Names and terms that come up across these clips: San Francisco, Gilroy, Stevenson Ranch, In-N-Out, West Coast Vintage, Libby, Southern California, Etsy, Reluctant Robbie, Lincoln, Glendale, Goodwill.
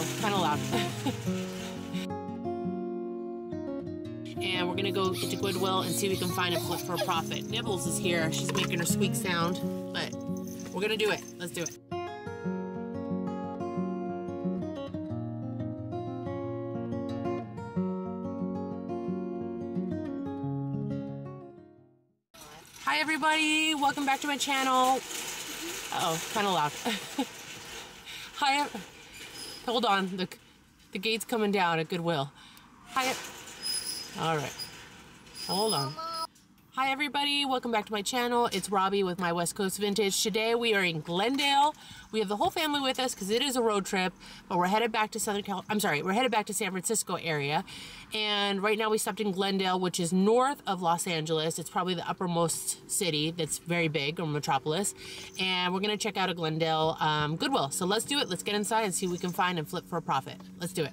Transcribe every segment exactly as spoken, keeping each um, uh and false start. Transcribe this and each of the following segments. Oh, kind of loud. And we're gonna go to Goodwill and see if we can find a flip for a profit. Nibbles is here. She's making her squeak sound, but we're gonna do it. Let's do it. Hi everybody, welcome back to my channel. Uh-oh, kind of loud. Hi, hold on, the, the gate's coming down at Goodwill. Hi, all right, hold on. Hi everybody, welcome back to my channel. It's Robbie with my West Coast Vintage. Today we are in Glendale. We have the whole family with us because it is a road trip, but we're headed back to Southern California. I'm sorry, we're headed back to San Francisco area. And right now we stopped in Glendale, which is north of Los Angeles. It's probably the uppermost city that's very big, or metropolis. And we're gonna check out a Glendale um, Goodwill. So let's do it, let's get inside and see what we can find and flip for a profit. Let's do it.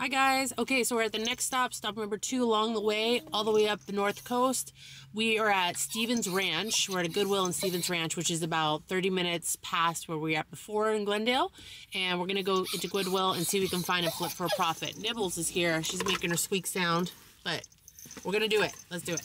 Hi guys. Okay, so we're at the next stop, stop number two along the way, all the way up the north coast. We are at Stevenson Ranch. We're at a Goodwill in Stevenson Ranch, which is about thirty minutes past where we were at before in Glendale. And we're going to go into Goodwill and see if we can find a flip for a profit. Nibbles is here. She's making her squeak sound, but we're going to do it. Let's do it.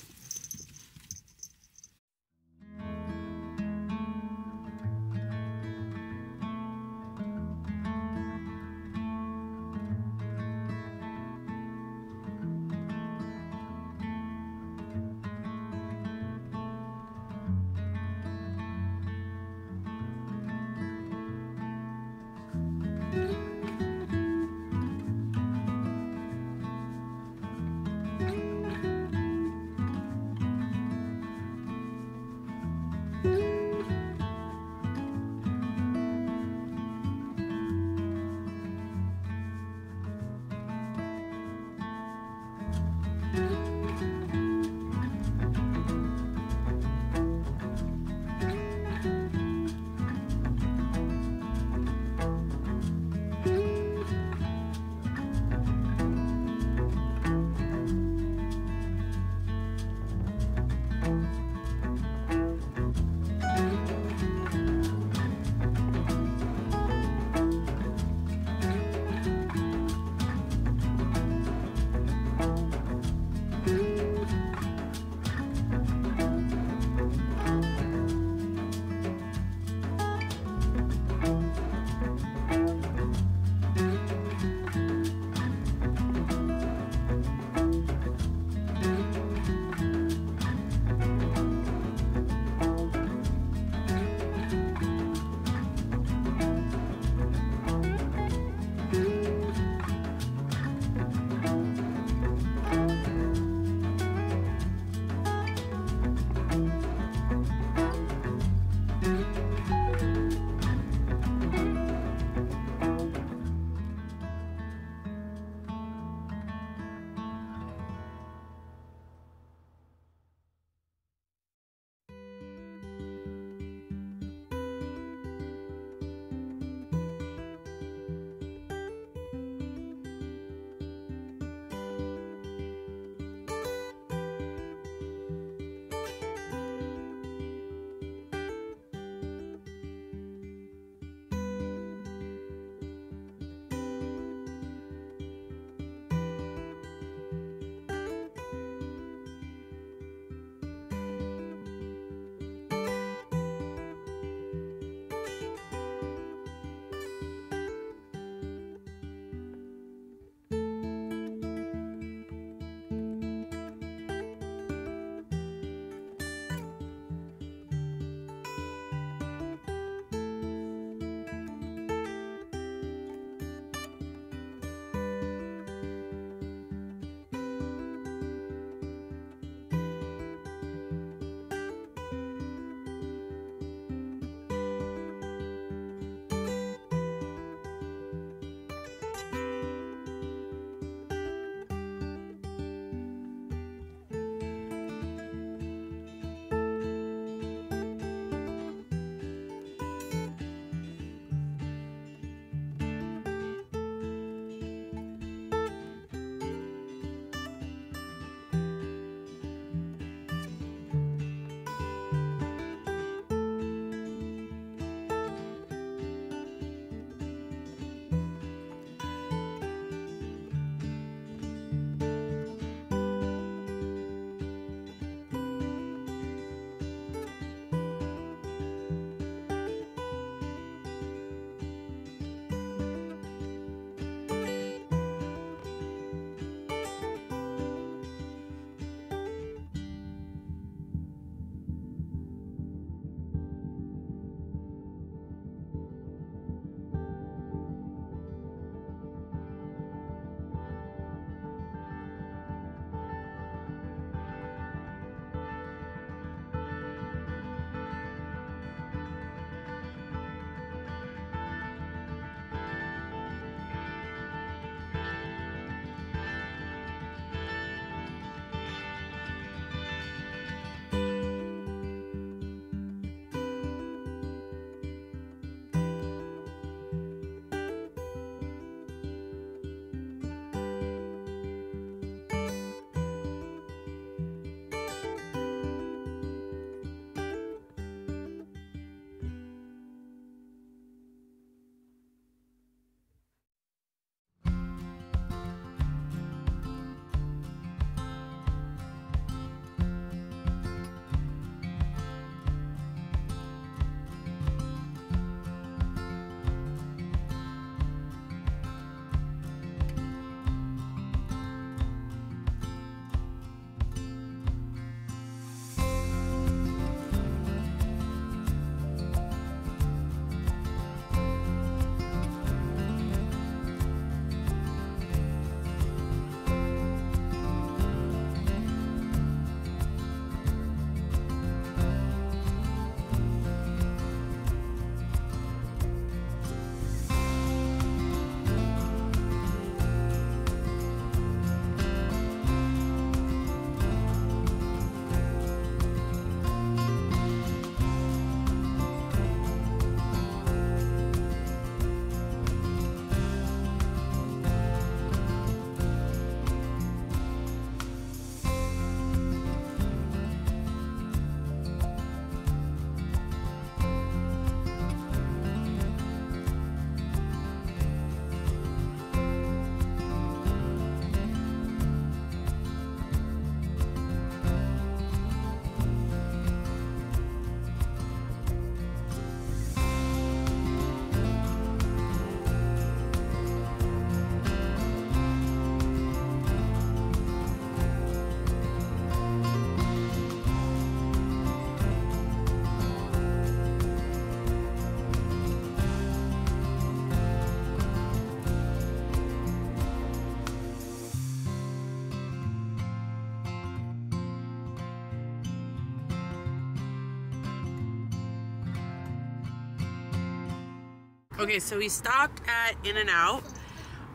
Okay, so we stopped at In-N-Out.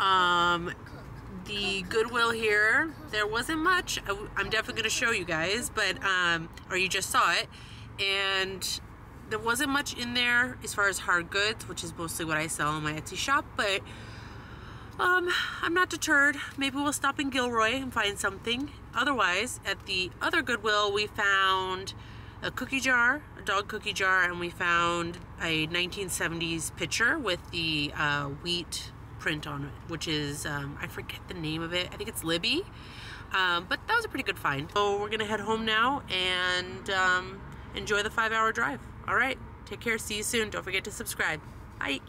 Um, the Goodwill here, there wasn't much. I, I'm definitely gonna show you guys, but, um, or you just saw it. And there wasn't much in there as far as hard goods, which is mostly what I sell in my Etsy shop, but um, I'm not deterred. Maybe we'll stop in Gilroy and find something. Otherwise, at the other Goodwill, we found a cookie jar, a dog cookie jar, and we found a nineteen seventies picture with the uh, wheat print on it, which is, um, I forget the name of it. I think it's Libby, um, but that was a pretty good find. So we're gonna head home now and um, enjoy the five hour drive. All right, take care, see you soon. Don't forget to subscribe. Bye.